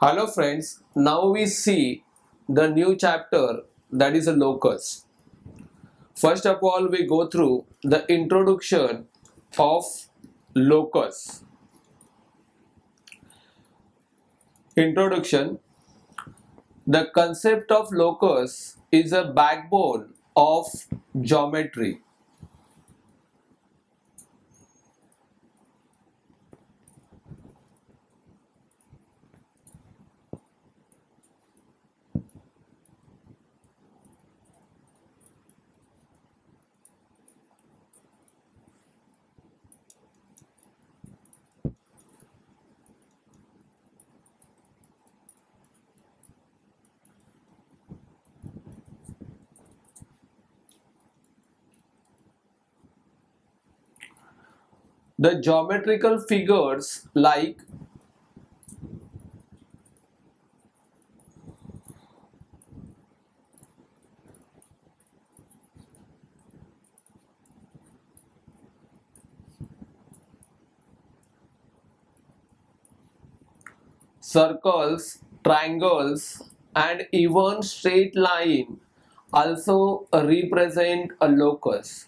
Hello friends, now we see the new chapter, that is a locus. First of all, we go through the introduction of locus. Introduction. The concept of locus is a backbone of geometry. The geometrical figures like circles, triangles, and even straight line also represent a locus.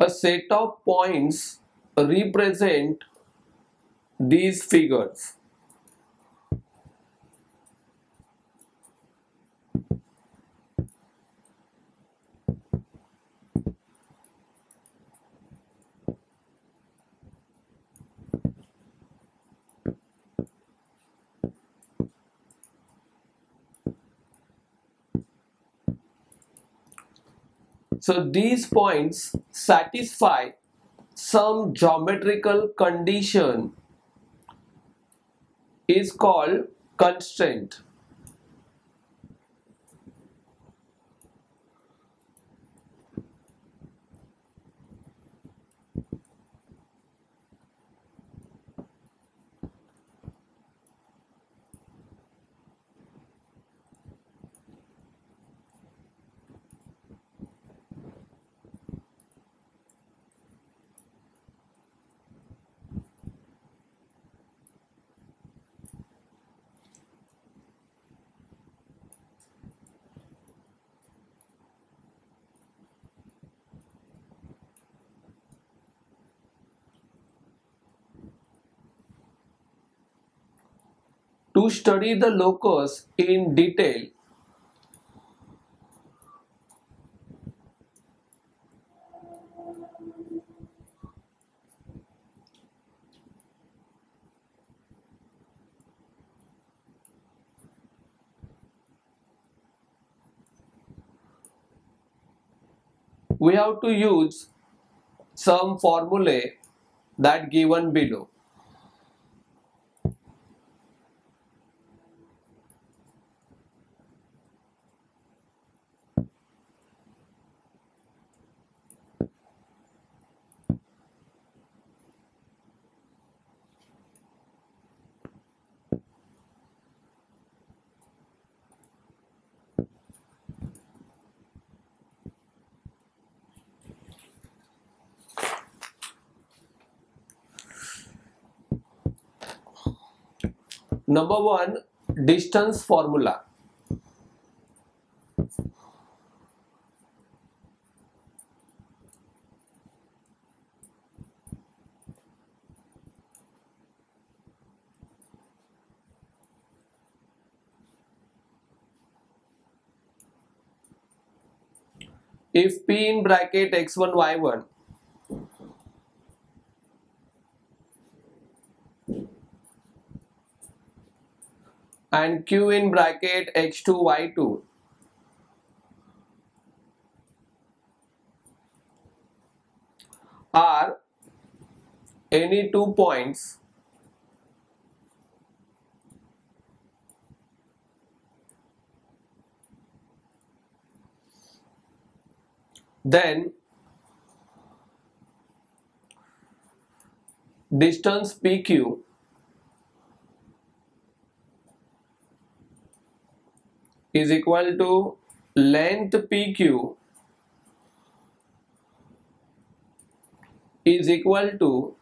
A set of points represent these figures. So these points satisfy some geometrical condition is called constraint. To study the locus in detail, we have to use some formulae that given below. Number one, distance formula. If P in bracket x1, y1 and Q in bracket x2, y2 are any 2 points then distance PQ is equal to length PQ is equal to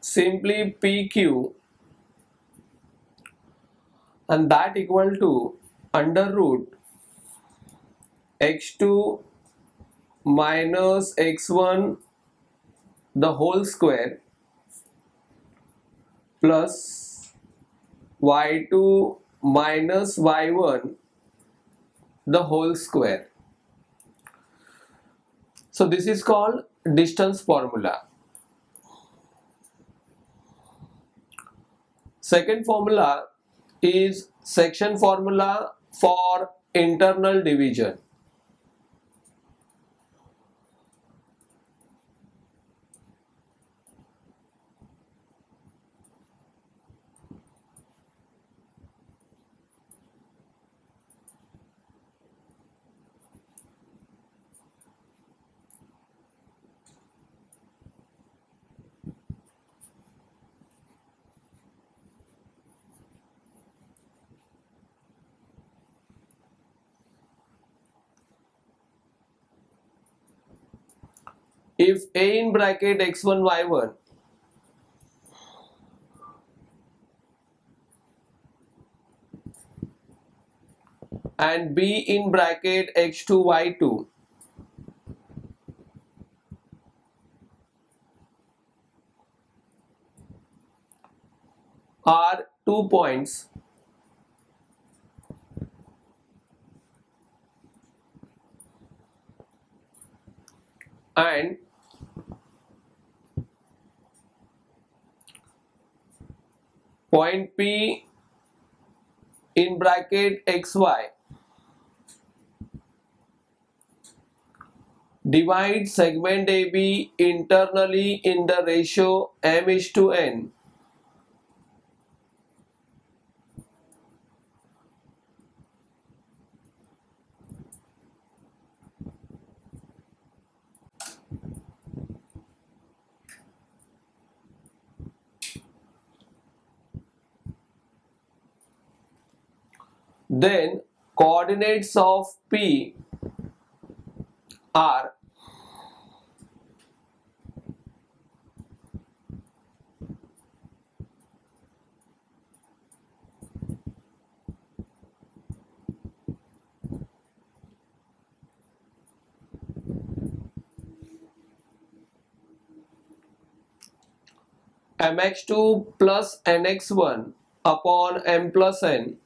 simply PQ and that equal to under root x2 minus x1 the whole square plus y2 minus y1 the whole square. So this is called distance formula. Second formula is section formula for internal division. If A in bracket x1 y1 and B in bracket x2 y2 are 2 points, and point P in bracket xy divides segment AB internally in the ratio m is to n, then coordinates of P are mx2 plus nx1 upon m plus n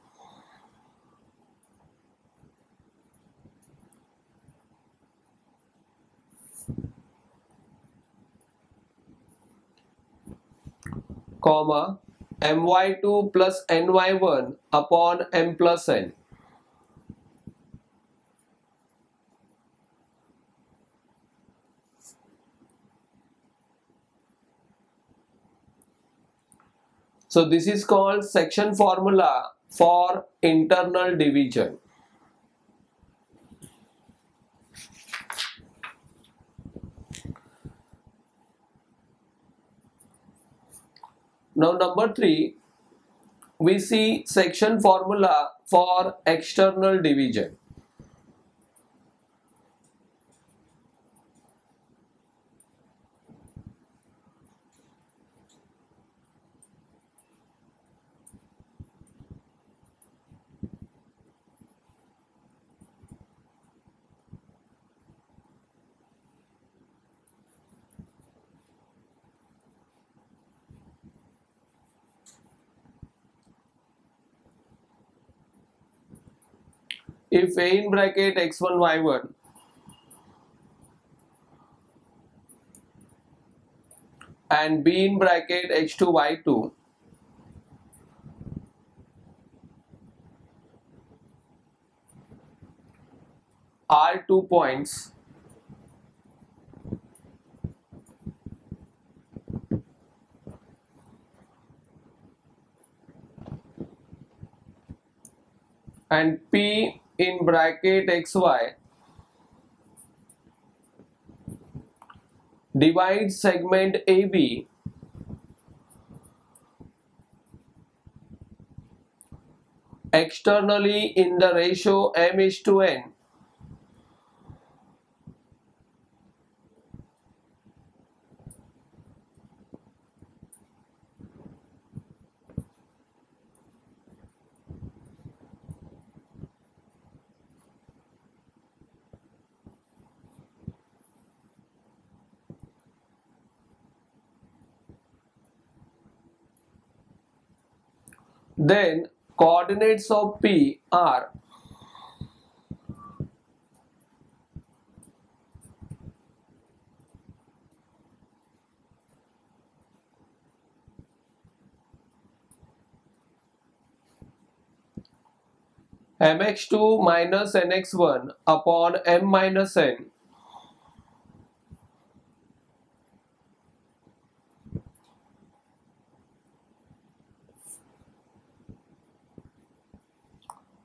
comma my2 plus ny1 upon m plus n. So this is called section formula for internal division. Now number 3, we see section formula for external division. If A in bracket x1 y1 and B in bracket x2 y2 are 2 points, and P in bracket XY divides segment AB externally in the ratio M is to N, then coordinates of P are mx2 minus nx1 upon m minus n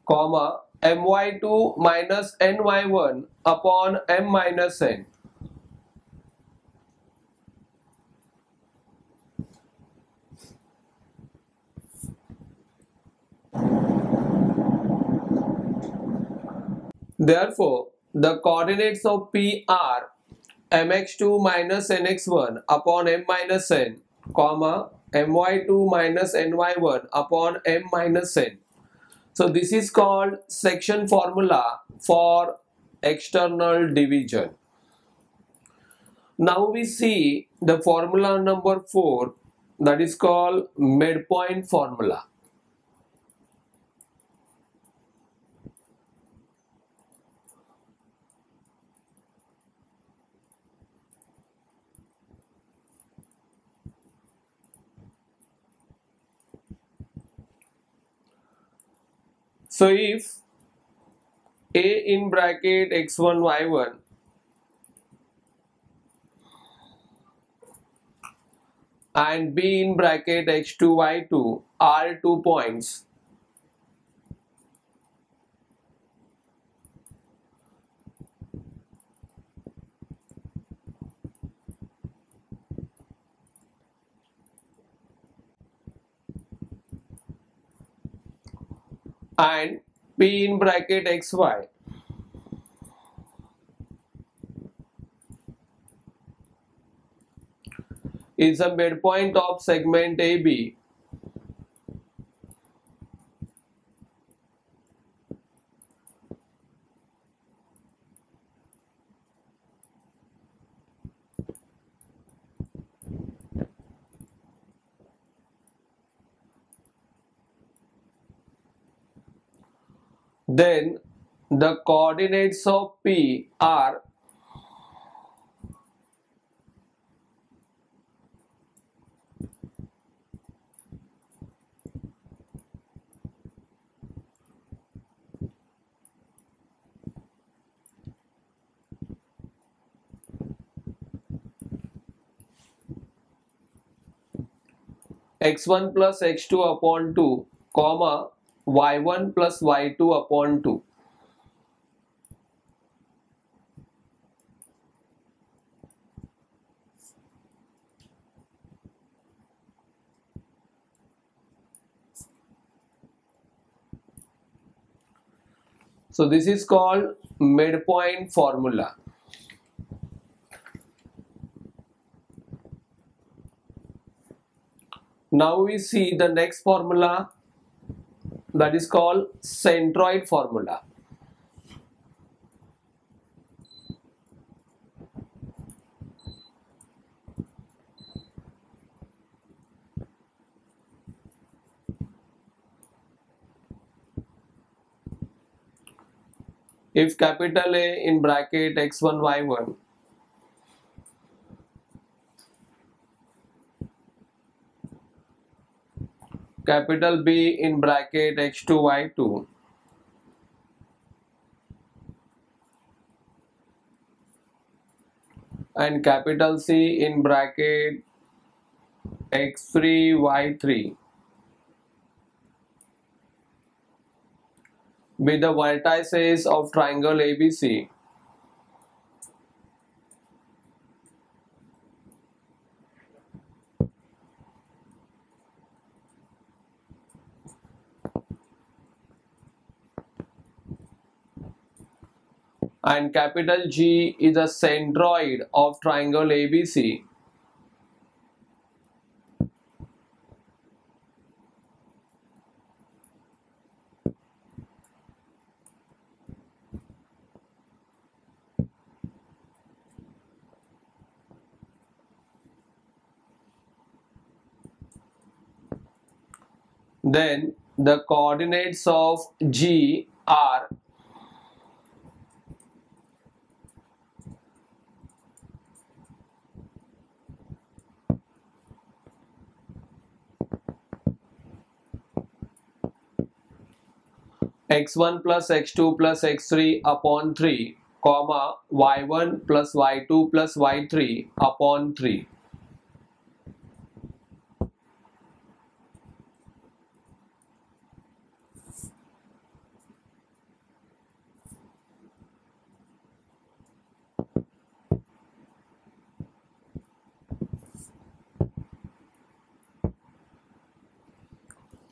comma my2 minus ny1 upon m minus n. Therefore, the coordinates of P are mx2 minus nx1 upon m minus n, comma my2 minus ny1 upon m minus n. So this is called section formula for external division. Now we see the formula number 4, that is called midpoint formula. So if A in bracket x1 y1 and B in bracket x2 y2 are 2 points, and P in bracket XY is a midpoint of segment AB, then the coordinates of P are x1 plus x2 upon 2, comma y1 plus y2 upon 2. So this is called midpoint formula. Now we see the next formula, that is called centroid formula. If capital A in bracket x1 y1 capital B in bracket x2 y2 and capital C in bracket x3 y3 with the vertices of triangle ABC. And capital G is a centroid of triangle ABC. Then the coordinates of G are x1 plus x2 plus x3 upon 3, comma y1 plus y2 plus y3 upon 3.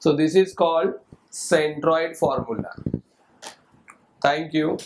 So this is called centroid formula. Thank you.